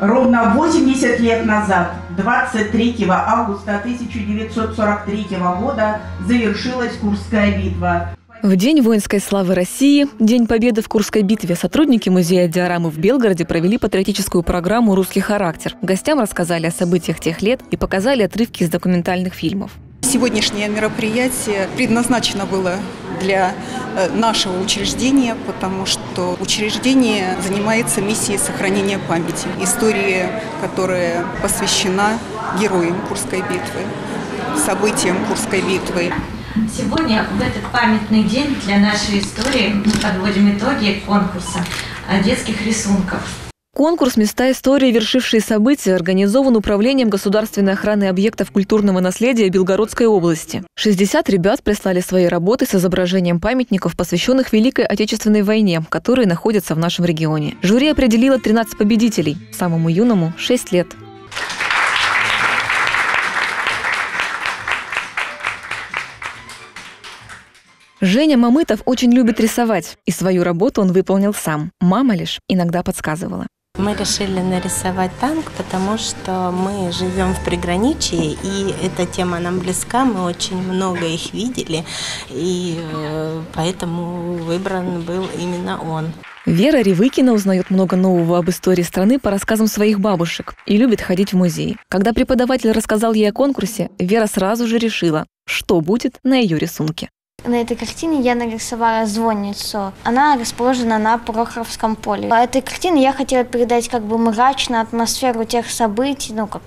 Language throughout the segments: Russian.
Ровно 80 лет назад, 23 августа 1943 года, завершилась Курская битва. В день воинской славы России, День победы в Курской битве, сотрудники музея Диорамы в Белгороде провели патриотическую программу «Русский характер». Гостям рассказали о событиях тех лет и показали отрывки из документальных фильмов. Сегодняшнее мероприятие предназначено было для нашего учреждения, потому что учреждение занимается миссией сохранения памяти, истории, которая посвящена героям Курской битвы, событиям Курской битвы. Сегодня, в этот памятный день для нашей истории, мы подводим итоги конкурса детских рисунков. Конкурс «Места истории. Вершившие события» организован Управлением государственной охраны объектов культурного наследия Белгородской области. 60 ребят прислали свои работы с изображением памятников, посвященных Великой Отечественной войне, которые находятся в нашем регионе. Жюри определило 13 победителей, самому юному – 6 лет. Женя Мамытов очень любит рисовать, и свою работу он выполнил сам. Мама лишь иногда подсказывала. Мы решили нарисовать танк, потому что мы живем в приграничии, и эта тема нам близка, мы очень много их видели, и поэтому выбран был именно он. Вера Ревыкина узнает много нового об истории страны по рассказам своих бабушек и любит ходить в музей. Когда преподаватель рассказал ей о конкурсе, Вера сразу же решила, что будет на ее рисунке. На этой картине я нарисовала звонницу. Она расположена на Прохоровском поле. По этой картине я хотела передать как бы мрачную атмосферу тех событий, ну как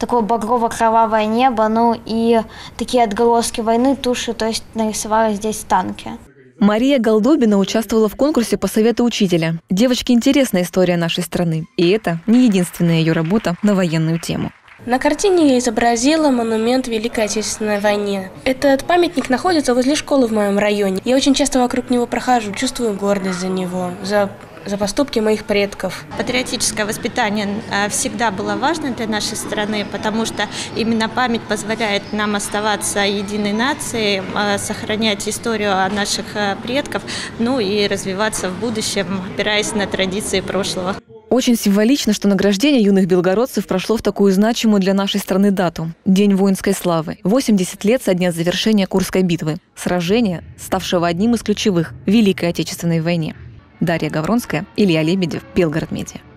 такое багрово-кровавое небо, ну и такие отголоски войны, туши, то есть нарисовала здесь танки. Мария Голдобина участвовала в конкурсе по совету учителя. Девочке интересна история нашей страны, и это не единственная ее работа на военную тему. На картине я изобразила монумент Великой Отечественной войне. Этот памятник находится возле школы в моем районе. Я очень часто вокруг него прохожу, чувствую гордость за него, за поступки моих предков. Патриотическое воспитание всегда было важно для нашей страны, потому что именно память позволяет нам оставаться единой нацией, сохранять историю о наших предков, ну и развиваться в будущем, опираясь на традиции прошлого. Очень символично, что награждение юных белгородцев прошло в такую значимую для нашей страны дату – День воинской славы. 80 лет со дня завершения Курской битвы. Сражения, ставшего одним из ключевых в Великой Отечественной войне. Дарья Гавронская, Илья Лебедев, Белгород-Медиа.